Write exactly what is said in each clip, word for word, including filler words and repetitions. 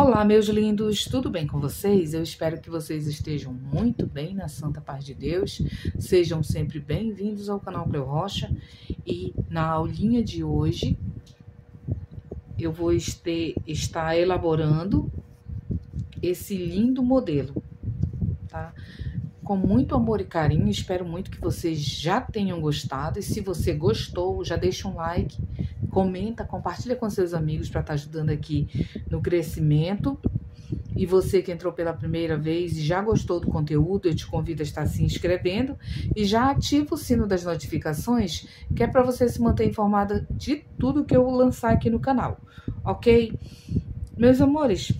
Olá, meus lindos, tudo bem com vocês? Eu espero que vocês estejam muito bem, na santa paz de Deus. Sejam sempre bem-vindos ao canal Cleo Rocha. E na aulinha de hoje, eu vou este, estar elaborando esse lindo modelo, tá? Com muito amor e carinho, espero muito que vocês já tenham gostado. E se você gostou, já deixa um like, comenta, compartilha com seus amigos para estar ajudando aqui no crescimento. E você que entrou pela primeira vez e já gostou do conteúdo, eu te convido a estar se inscrevendo e já ativa o sino das notificações, que é para você se manter informada de tudo que eu lançar aqui no canal, ok? Meus amores,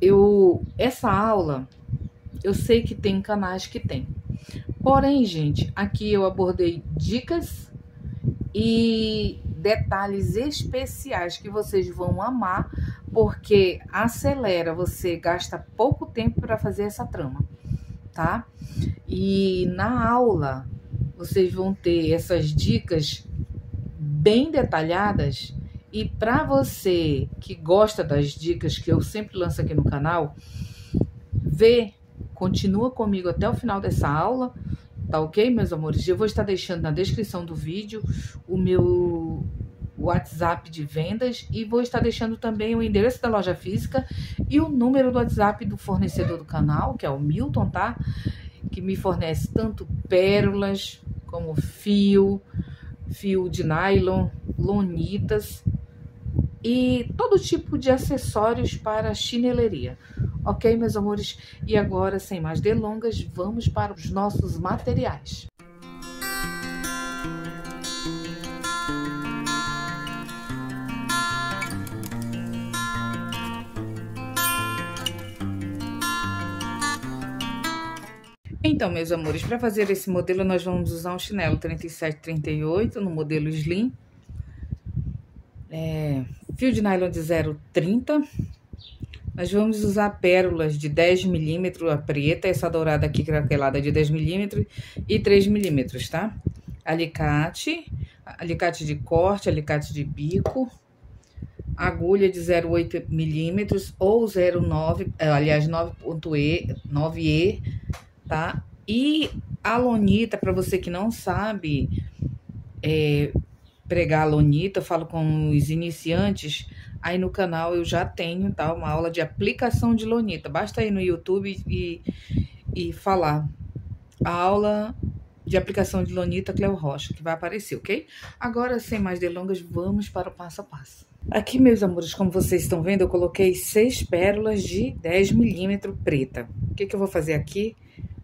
eu essa aula... Eu sei que tem canais que tem. Porém, gente, aqui eu abordei dicas e detalhes especiais que vocês vão amar, porque acelera, você gasta pouco tempo para fazer essa trama, tá? E na aula, vocês vão ter essas dicas bem detalhadas. E para você que gosta das dicas que eu sempre lanço aqui no canal, vê... Continua comigo até o final dessa aula, tá ok, meus amores? Eu vou estar deixando na descrição do vídeo o meu WhatsApp de vendas e vou estar deixando também o endereço da loja física e o número do WhatsApp do fornecedor do canal, que é o Milton, tá? Que me fornece tanto pérolas como fio, fio de nylon, lonitas e todo tipo de acessórios para chinelaria. Ok, meus amores? E agora, sem mais delongas, vamos para os nossos materiais. Então, meus amores, para fazer esse modelo, nós vamos usar um chinelo trinta e sete, trinta e oito, no modelo slim. É, fio de nylon de zero vírgula trinta. Nós vamos usar pérolas de dez milímetros, a preta, essa dourada aqui craquelada de dez milímetros e três milímetros, tá? Alicate, alicate de corte, alicate de bico, agulha de zero vírgula oito milímetros ou zero vírgula nove, aliás, nove E, tá? E a lonita, para você que não sabe é, pregar a lonita, eu falo com os iniciantes... Aí no canal eu já tenho, tá, uma aula de aplicação de lonita. Basta ir no YouTube e, e falar a aula de aplicação de lonita Cleo Rocha, que vai aparecer, ok? Agora, sem mais delongas, vamos para o passo a passo. Aqui, meus amores, como vocês estão vendo, eu coloquei seis pérolas de dez milímetros preta. O que, que eu vou fazer aqui?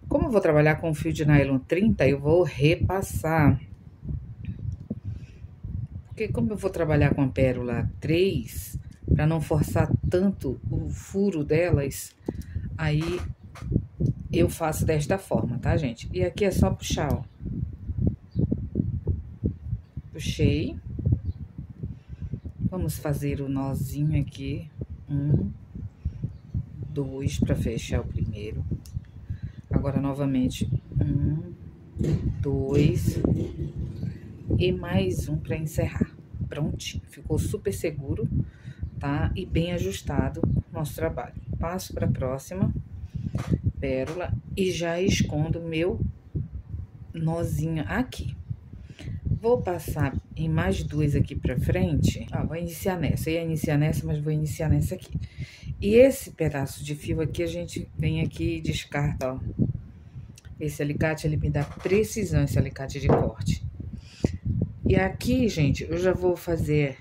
Como eu vou trabalhar com fio de nylon trinta, eu vou repassar... Porque como eu vou trabalhar com a pérola três, para não forçar tanto o furo delas, aí eu faço desta forma, tá, gente? E aqui é só puxar, ó. Puxei. Vamos fazer o nozinho aqui. Um, dois, para fechar o primeiro. Agora, novamente. Um, dois... E mais um para encerrar. Prontinho, ficou super seguro, tá? E bem ajustado nosso trabalho. Passo para a próxima pérola e já escondo meu nozinho aqui. Vou passar em mais duas aqui para frente. Ah, vou iniciar nessa. Eu ia iniciar nessa, mas vou iniciar nessa aqui. E esse pedaço de fio aqui, a gente vem aqui e descarta, ó. Esse alicate, ele me dá precisão, esse alicate de corte. E aqui, gente, eu já vou fazer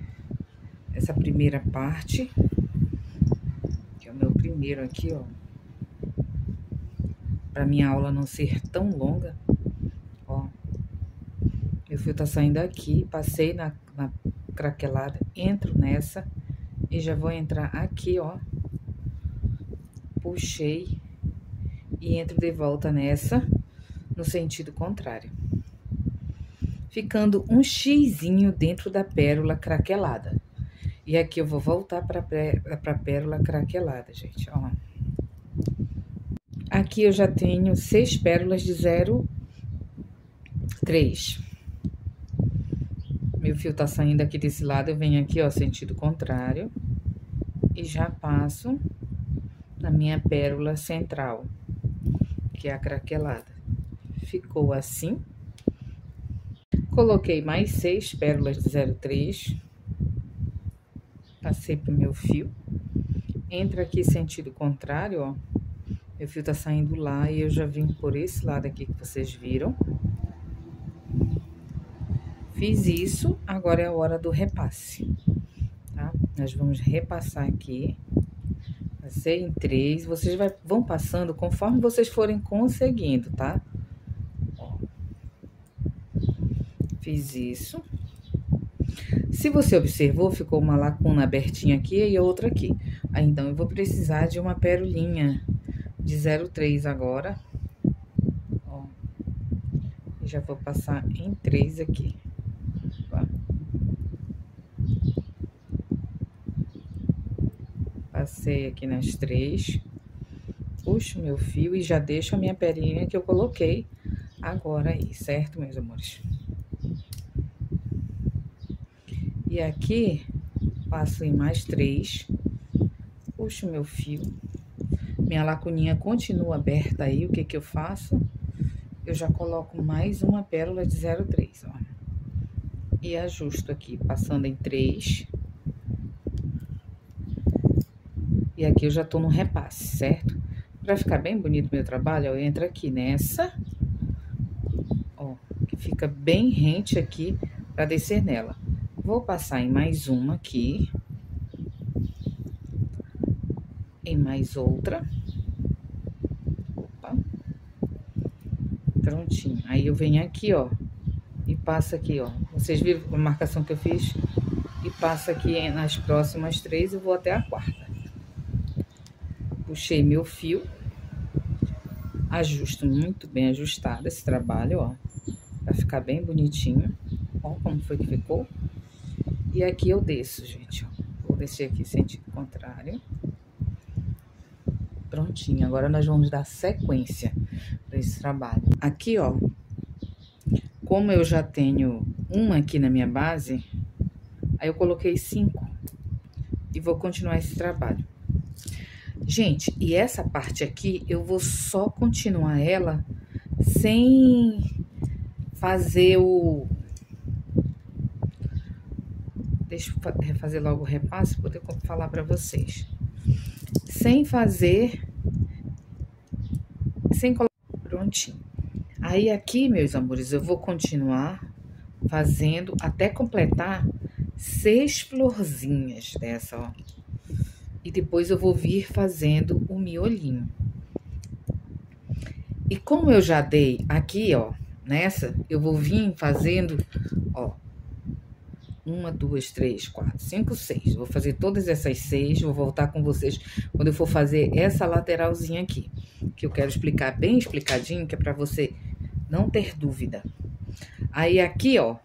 essa primeira parte, que é o meu primeiro aqui, ó. Pra minha aula não ser tão longa, ó. Meu fio tá saindo aqui, passei na, na craquelada, entro nessa e já vou entrar aqui, ó. Puxei e entro de volta nessa, no sentido contrário. Ficando um xizinho dentro da pérola craquelada. E aqui eu vou voltar para a pérola craquelada, gente, ó. Aqui eu já tenho seis pérolas de zero vírgula três. Meu fio tá saindo aqui desse lado, eu venho aqui, ó, sentido contrário. e já passo na minha pérola central, que é a craquelada. Ficou assim. Coloquei mais seis pérolas de zero três, passei pro meu fio, entra aqui sentido contrário, ó, meu fio tá saindo lá e eu já vim por esse lado aqui que vocês viram. Fiz isso, agora é a hora do repasse, tá? Nós vamos repassar aqui, passei em três, vocês vai, vão passando conforme vocês forem conseguindo, tá? Fiz isso. Se você observou, ficou uma lacuna abertinha aqui e outra aqui. Aí, então, eu vou precisar de uma pérolinha de zero três agora. Ó. E já vou passar em três aqui. Ó. Passei aqui nas três. Puxo meu fio e já deixo a minha pérolinha que eu coloquei agora aí, certo, meus amores? E aqui, passo em mais três, puxo meu fio, minha lacuninha continua aberta aí, o que que eu faço? Eu já coloco mais uma pérola de zero três, ó. E ajusto aqui, passando em três. E aqui eu já tô no repasse, certo? Pra ficar bem bonito meu trabalho, eu entro aqui nessa, ó, que fica bem rente aqui pra descer nela. Vou passar em mais uma aqui, em mais outra, opa, prontinho. Aí eu venho aqui, ó, e passo aqui, ó, vocês viram a marcação que eu fiz? E passo aqui nas próximas três e vou até a quarta. Puxei meu fio, ajusto muito bem ajustado esse trabalho, ó, pra ficar bem bonitinho, ó, como foi que ficou. E aqui eu desço, gente, ó. Vou descer aqui sentido contrário. Prontinho. Agora nós vamos dar sequência para esse trabalho. Aqui, ó, como eu já tenho uma aqui na minha base, aí eu coloquei cinco. E vou continuar esse trabalho. Gente, e essa parte aqui, eu vou só continuar ela sem fazer o... Deixa eu refazer logo o repasse, poder falar pra vocês. Sem fazer... Sem colocar... Prontinho. Aí aqui, meus amores, eu vou continuar fazendo até completar seis florzinhas dessa, ó. E depois eu vou vir fazendo o miolinho. E como eu já dei aqui, ó, nessa, eu vou vir fazendo, ó... Uma, duas, três, quatro, cinco, seis. Vou fazer todas essas seis, vou voltar com vocês quando eu for fazer essa lateralzinha aqui, que eu quero explicar bem explicadinho, que é pra você não ter dúvida. Aí aqui, ó,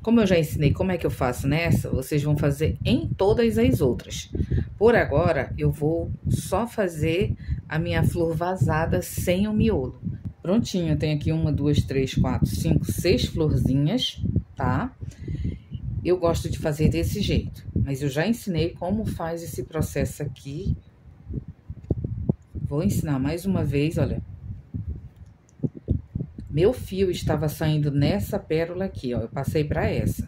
como eu já ensinei como é que eu faço nessa, vocês vão fazer em todas as outras. Por agora, eu vou só fazer a minha flor vazada sem o miolo. Prontinho, eu tenho aqui uma, duas, três, quatro, cinco, seis florzinhas, tá? Eu gosto de fazer desse jeito, mas eu já ensinei como faz esse processo aqui. Vou ensinar mais uma vez, olha. Meu fio estava saindo nessa pérola aqui, ó. Eu passei para essa.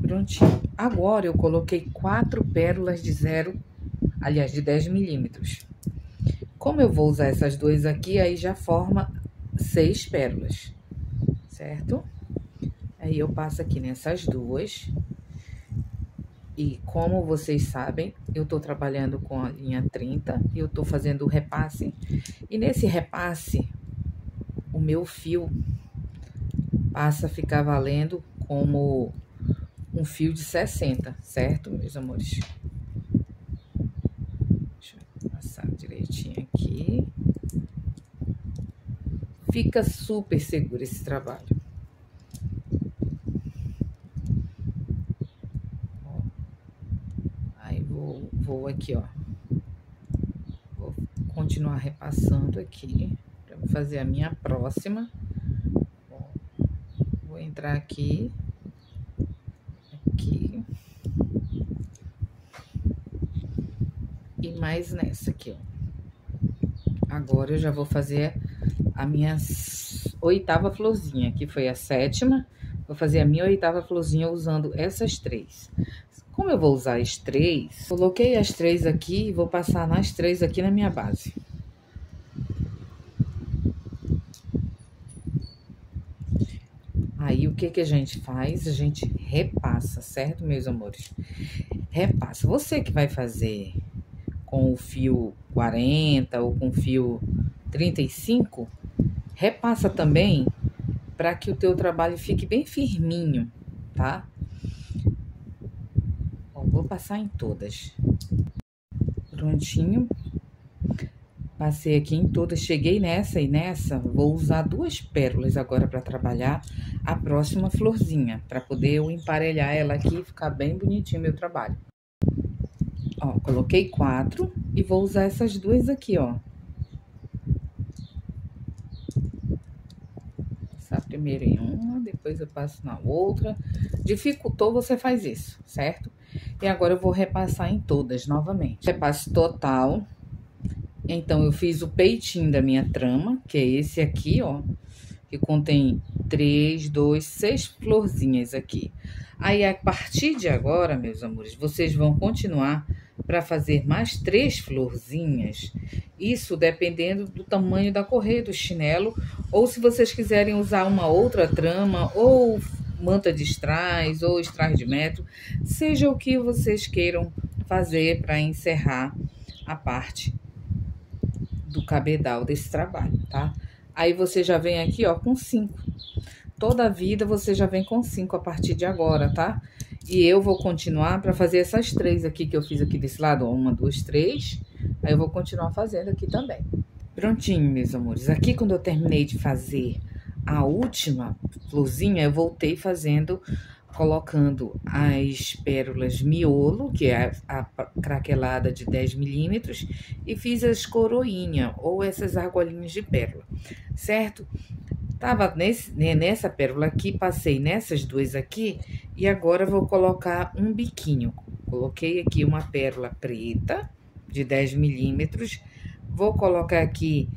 Prontinho. Agora, eu coloquei quatro pérolas de zero, aliás, de dez milímetros. Como eu vou usar essas duas aqui, aí já forma seis pérolas, certo? Aí, eu passo aqui nessas duas. E como vocês sabem, eu tô trabalhando com a linha trinta e eu tô fazendo o repasse. E nesse repasse, o meu fio passa a ficar valendo como um fio de sessenta, certo, meus amores? Deixa eu passar direitinho aqui. Fica super seguro esse trabalho. Vou aqui, ó, vou continuar repassando aqui, pra fazer a minha próxima. Vou entrar aqui, aqui, e mais nessa aqui, ó. Agora eu já vou fazer a minha oitava florzinha, que foi a sétima. Vou fazer a minha oitava florzinha usando essas três. Como eu vou usar as três, coloquei as três aqui e vou passar nas três aqui na minha base. Aí, o que que a gente faz? A gente repassa, certo, meus amores? Repassa. Você que vai fazer com o fio quarenta ou com o fio trinta e cinco, repassa também, para que o teu trabalho fique bem firminho, tá? Bom, vou passar em todas. Prontinho. Passei aqui em todas, cheguei nessa e nessa, vou usar duas pérolas agora para trabalhar a próxima florzinha, para poder eu emparelhar ela aqui e ficar bem bonitinho meu trabalho. Ó, coloquei quatro e vou usar essas duas aqui, ó. Passar primeiro em uma, depois eu passo na outra. Dificultou, você faz isso, certo? E agora eu vou repassar em todas novamente. Repasse total. Então, eu fiz o peitinho da minha trama, que é esse aqui, ó, que contém três, dois, seis florzinhas aqui. Aí, a partir de agora, meus amores, vocês vão continuar para fazer mais três florzinhas. Isso dependendo do tamanho da correia do chinelo, ou se vocês quiserem usar uma outra trama, ou manta de strass, ou strass de metro, seja o que vocês queiram fazer para encerrar a parte do cabedal desse trabalho, tá? Aí você já vem aqui, ó, com cinco. Toda a vida você já vem com cinco a partir de agora, tá? E eu vou continuar para fazer essas três aqui que eu fiz aqui desse lado, ó, uma, duas, três. Aí eu vou continuar fazendo aqui também. Prontinho, meus amores. Aqui, quando eu terminei de fazer a última florzinha, eu voltei fazendo, colocando as pérolas miolo, que é a, a craquelada de dez milímetros, e fiz as coroinha ou essas argolinhas de pérola, certo? Tava nesse, nessa pérola aqui, passei nessas duas aqui, e agora vou colocar um biquinho. Coloquei aqui uma pérola preta de dez milímetros, vou colocar aqui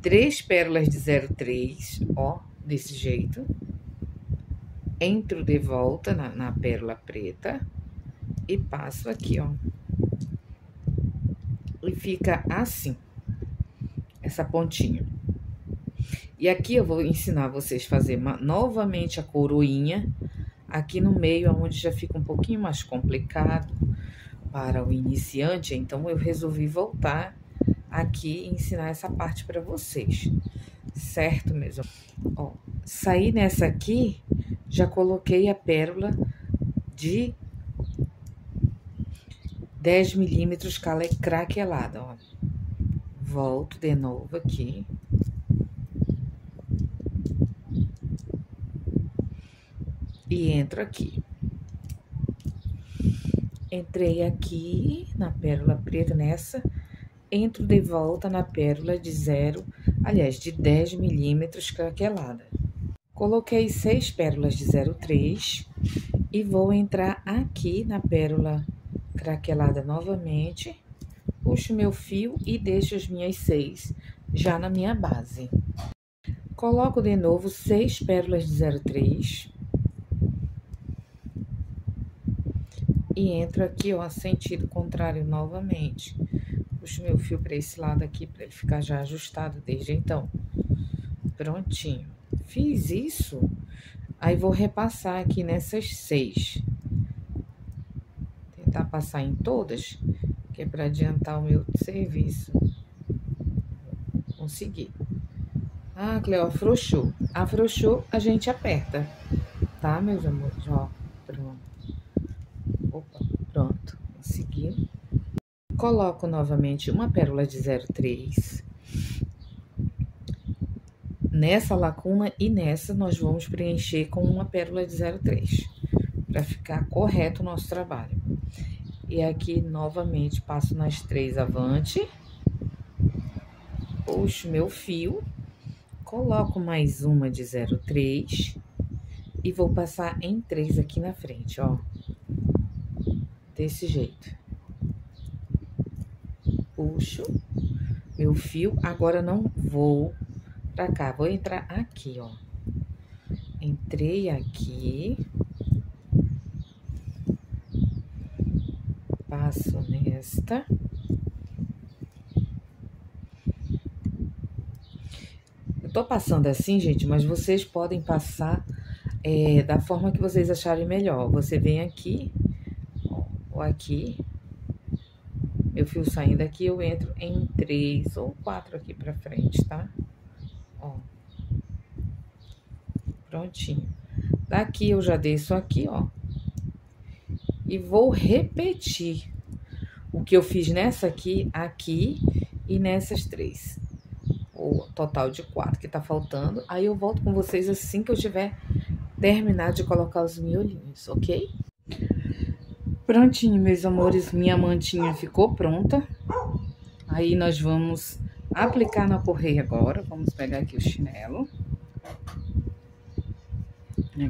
três pérolas de zero três, ó, desse jeito. Entro de volta na, na pérola preta e passo aqui, ó. E fica assim, essa pontinha. E aqui eu vou ensinar vocês a fazer uma, novamente a coroinha aqui no meio, aonde já fica um pouquinho mais complicado para o iniciante. Então, eu resolvi voltar aqui e ensinar essa parte para vocês, certo mesmo? Ó, saí nessa aqui. Já coloquei a pérola de dez milímetros craquelada, ó. Volto de novo aqui. E entro aqui. Entrei aqui na pérola preta, nessa. Entro de volta na pérola de zero, aliás, de dez milímetros craquelada. Coloquei seis pérolas de zero três e vou entrar aqui na pérola craquelada novamente, puxo meu fio e deixo as minhas seis já na minha base. Coloco de novo seis pérolas de zero três e entro aqui, ó, sentido contrário novamente. Puxo meu fio para esse lado aqui, para ele ficar já ajustado desde então. Prontinho. Fiz isso, aí vou repassar aqui nessas seis. Tentar passar em todas, que é para adiantar o meu serviço. Consegui. Ah, Cleo, afrouxou. Afrouxou, a gente aperta, tá, meus amores? Ó, pronto. Opa, pronto. Consegui. Coloco novamente uma pérola de zero três. Nessa lacuna e nessa nós vamos preencher com uma pérola de zero três, para ficar correto o nosso trabalho. E aqui novamente passo nas três avante, puxo meu fio, coloco mais uma de zero três e vou passar em três aqui na frente, ó, desse jeito. puxo meu fio, agora não vou pra cá, vou entrar aqui, ó. Entrei aqui, passo nesta. Eu tô passando assim, gente, mas vocês podem passar é, da forma que vocês acharem melhor. Você vem aqui, ó, ou aqui. Meu fio saindo aqui, eu entro em três ou quatro aqui pra frente, tá? Ó. Prontinho. Daqui eu já desço aqui, ó. E vou repetir o que eu fiz nessa aqui, aqui e nessas três. O total de quatro que tá faltando. Aí eu volto com vocês assim que eu tiver terminado de colocar os miolinhos, ok? Prontinho, meus amores, minha mantinha ficou pronta. Aí nós vamos aplicar na correia agora. Vamos pegar aqui o chinelo.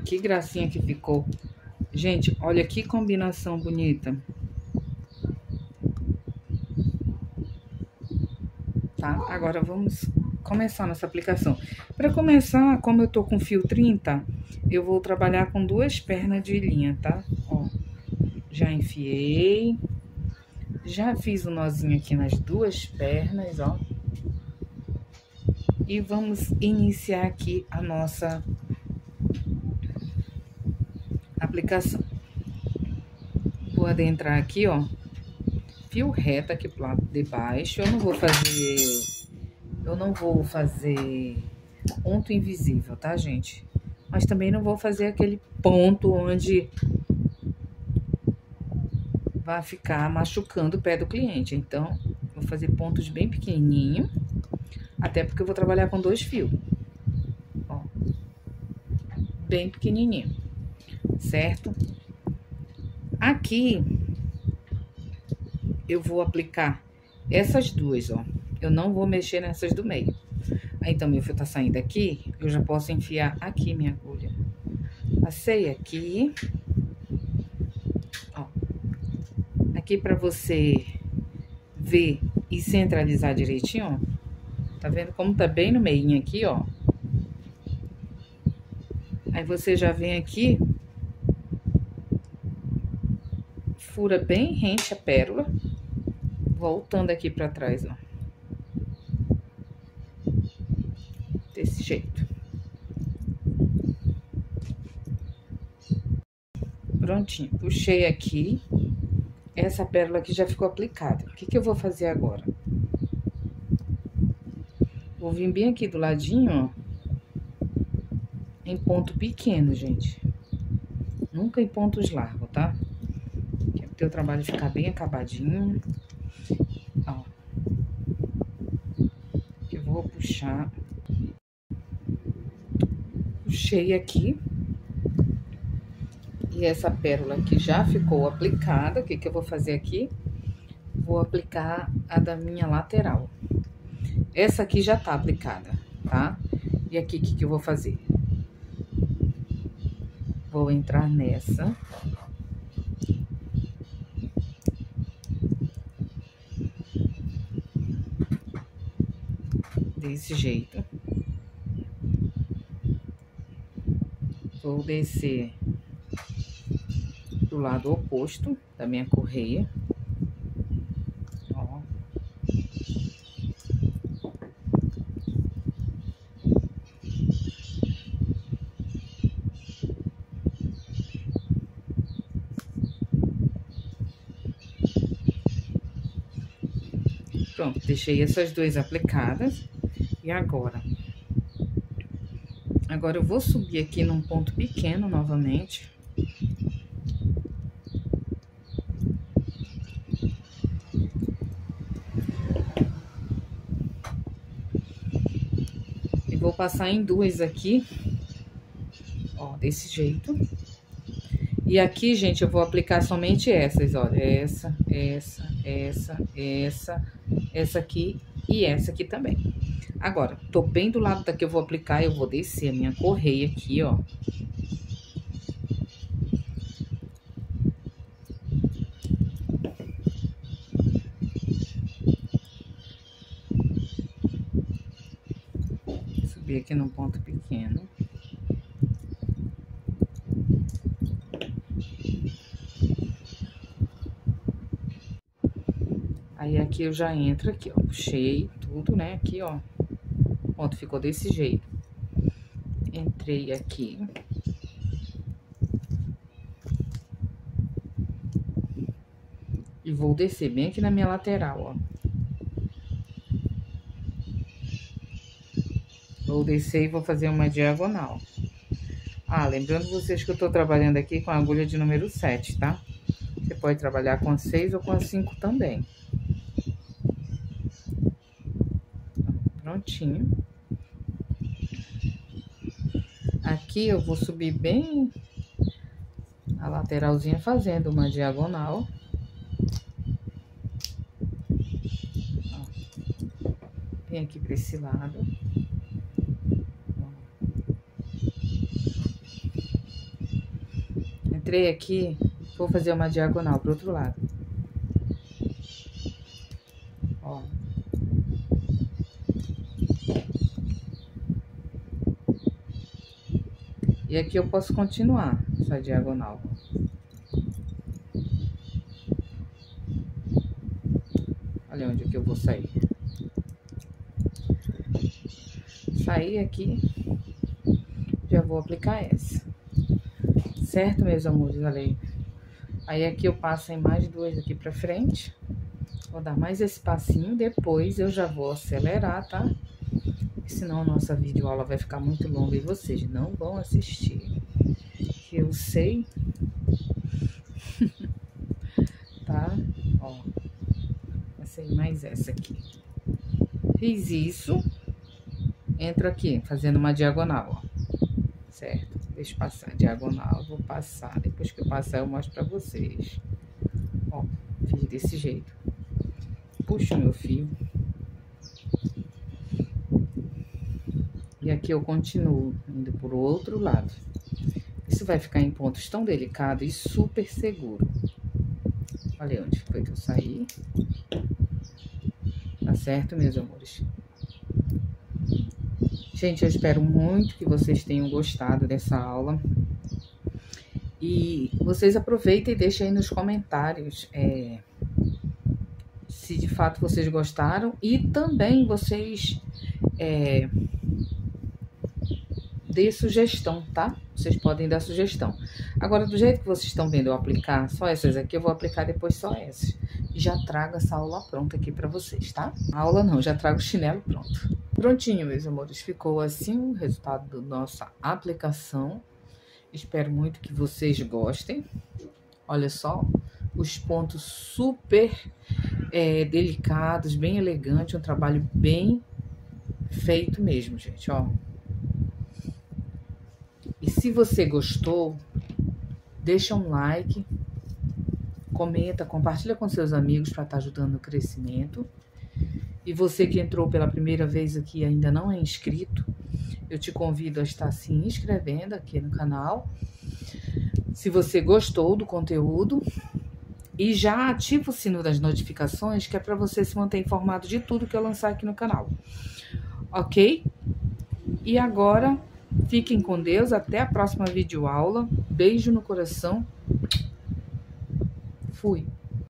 Que gracinha que ficou. Gente, olha que combinação bonita. Tá? Agora vamos começar nossa aplicação. Para começar, como eu tô com fio trinta, eu vou trabalhar com duas pernas de linha, tá? Ó. Já enfiei, já fiz o um nozinho aqui nas duas pernas, ó. E vamos iniciar aqui a nossa aplicação. Vou adentrar aqui, ó, fio reto aqui pro lado de baixo. Eu não vou fazer, eu não vou fazer ponto invisível, tá, gente? Mas também não vou fazer aquele ponto onde vai ficar machucando o pé do cliente. Então, vou fazer pontos bem pequenininho, até porque eu vou trabalhar com dois fios, ó, bem pequenininho, certo? Aqui, eu vou aplicar essas duas, ó, eu não vou mexer nessas do meio. Aí, então, meu fio tá saindo aqui, eu já posso enfiar aqui minha agulha. Passei aqui. Aqui pra você ver e centralizar direitinho, ó. Tá vendo como tá bem no meinho aqui, ó? Aí você já vem aqui, fura bem rente a pérola, voltando aqui pra trás, ó. Desse jeito. Prontinho, puxei aqui. Essa pérola aqui já ficou aplicada. O que que eu vou fazer agora? Vou vir bem aqui do ladinho, ó, em ponto pequeno, gente. Nunca em pontos largos, tá? Que é pro teu trabalho ficar bem acabadinho. Ó. Eu vou puxar. Puxei aqui. E essa pérola que já ficou aplicada, o que que eu vou fazer aqui? Vou aplicar a da minha lateral. Essa aqui já tá aplicada, tá? E aqui, o que que eu vou fazer? Vou entrar nessa. Desse jeito. Vou descer do lado oposto da minha correia, ó. Pronto, deixei essas duas aplicadas. E agora? Agora eu vou subir aqui num ponto pequeno novamente. Vou passar em duas aqui, ó, desse jeito. E aqui, gente, eu vou aplicar somente essas, olha, essa, essa, essa, essa, essa aqui e essa aqui também. Agora, tô bem do lado daqui, eu vou aplicar, eu vou descer a minha correia aqui, ó. subir aqui num ponto pequeno. Aí aqui eu já entro aqui, ó, puxei tudo, né, aqui, ó, pronto, ficou desse jeito. Entrei aqui. E vou descer bem aqui na minha lateral, ó. Vou descer e vou fazer uma diagonal. Ah, lembrando vocês que eu tô trabalhando aqui com a agulha de número sete, tá? Você pode trabalhar com a seis ou com a cinco também. Prontinho. Aqui eu vou subir bem a lateralzinha fazendo uma diagonal. Ó. Vem aqui para esse lado. Ó. Entrei aqui, vou fazer uma diagonal pro outro lado. Ó. E aqui eu posso continuar essa diagonal. Olha onde que eu vou sair. Saí aqui, já vou aplicar essa. Certo, meus amores? Olha aí. Aí aqui eu passo em mais duas aqui pra frente. Vou dar mais esse passinho, depois eu já vou acelerar, tá? Senão a nossa videoaula vai ficar muito longa e vocês não vão assistir. Eu sei. Tá? Ó. Passei mais essa aqui. Fiz isso. Entro aqui, fazendo uma diagonal, ó. Certo? Deixa eu passar a diagonal, vou passar. Depois que eu passar, eu mostro pra vocês. Ó, fiz desse jeito. Puxo meu fio. E aqui eu continuo indo por outro lado. Isso vai ficar em pontos tão delicados e super seguro. Olha onde foi que eu saí. Tá certo, meus amores? Gente, eu espero muito que vocês tenham gostado dessa aula. E vocês aproveitem e deixem aí nos comentários... É, se de fato vocês gostaram. E também vocês... É, dê sugestão, tá? Vocês podem dar sugestão. Agora, do jeito que vocês estão vendo eu aplicar só essas aqui, eu vou aplicar depois só essas. E já trago essa aula pronta aqui pra vocês, tá? A aula não, já trago o chinelo pronto. Prontinho, meus amores. Ficou assim o resultado da nossa aplicação. Espero muito que vocês gostem. Olha só, os pontos super é, delicados, bem elegante. Um trabalho bem feito mesmo, gente, ó. E se você gostou, deixa um like, comenta, compartilha com seus amigos para estar ajudando no crescimento. E você que entrou pela primeira vez aqui e ainda não é inscrito, eu te convido a estar se inscrevendo aqui no canal. Se você gostou do conteúdo, e já ativa o sino das notificações, que é para você se manter informado de tudo que eu lançar aqui no canal. Ok? E agora... Fiquem com Deus, até a próxima videoaula. Beijo no coração. Fui.